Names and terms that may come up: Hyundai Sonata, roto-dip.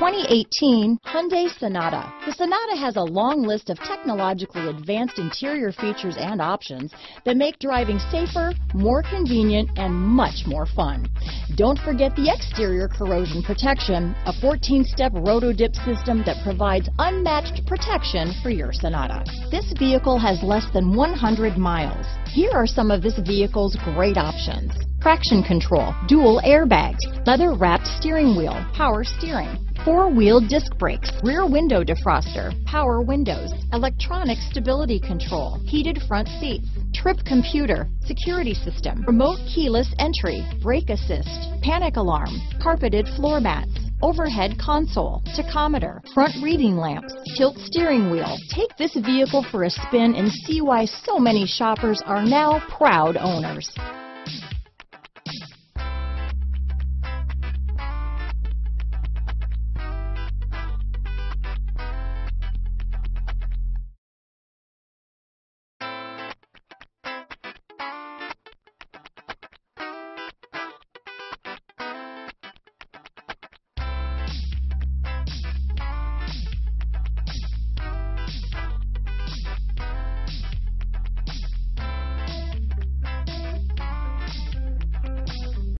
2018 Hyundai Sonata. The Sonata has a long list of technologically advanced interior features and options that make driving safer, more convenient, and much more fun. Don't forget the exterior corrosion protection, a 14-step roto-dip system that provides unmatched protection for your Sonata. This vehicle has less than 100 miles. Here are some of this vehicle's great options: traction control, dual airbags, leather-wrapped steering wheel, power steering, four-wheel disc brakes, rear window defroster, power windows, electronic stability control, heated front seats, trip computer, security system, remote keyless entry, brake assist, panic alarm, carpeted floor mats, overhead console, tachometer, front reading lamps, tilt steering wheel. Take this vehicle for a spin and see why so many shoppers are now proud owners.